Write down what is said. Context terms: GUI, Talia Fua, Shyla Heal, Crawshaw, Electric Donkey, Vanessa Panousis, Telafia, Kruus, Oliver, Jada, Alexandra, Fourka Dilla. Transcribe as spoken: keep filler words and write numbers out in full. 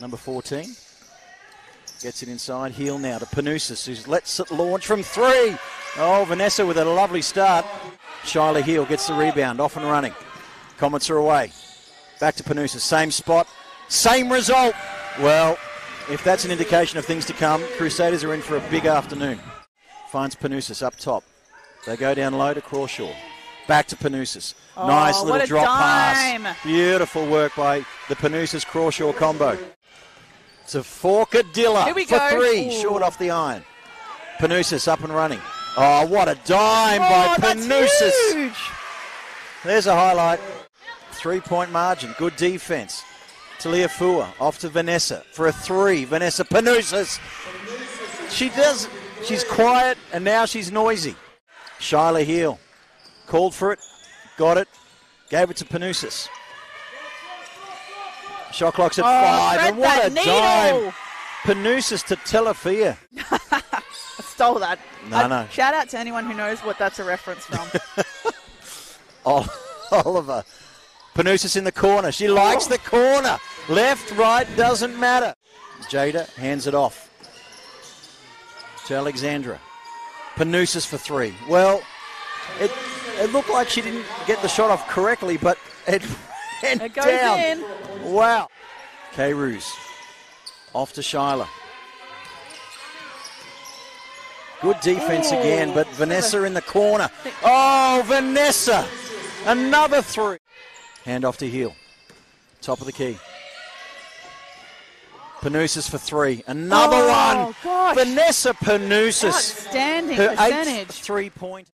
number fourteen. Gets it inside. Heel now to Panousis, who lets it launch from three. Oh, Vanessa with a lovely start. Shyla Heal gets the rebound, off and running. Comets are away. Back to Panousis, same spot, same result. Well, if that's an indication of things to come, Crusaders are in for a big afternoon. Finds Panousis up top. They go down low to Crawshaw. Back to Panousis. Oh, nice little drop dime. pass. Beautiful work by the Panousis-Crawshaw combo. It's a Fourka Dilla for go. three, Ooh. short off the iron. Panousis up and running. Oh, what a dime oh, by Panousis. There's a highlight. Three-point margin, good defense. Talia Fua off to Vanessa for a three. Vanessa Panousis. She does, she's quiet and now she's noisy. Shyla Heal called for it, got it, gave it to Panousis. Shot clock's at oh, five, and what a needle. dime. Panousis to Telafia. I stole that. No, I, no. Shout out to anyone who knows what that's a reference from. Oliver. Panousis in the corner. She likes oh. the corner. Left, right, doesn't matter. Jada hands it off to Alexandra. Panousis for three. Well, it, it looked like she didn't get the shot off correctly, but it went it goes down. In. Wow. Kruus off to Shyla. Good defense oh, again, but Vanessa in the corner. Oh, Vanessa. Another three. Hand off to Heal. Top of the key. Panousis for three. Another oh, one. Gosh. Vanessa Panousis. Outstanding percentage. Her eighth three-point.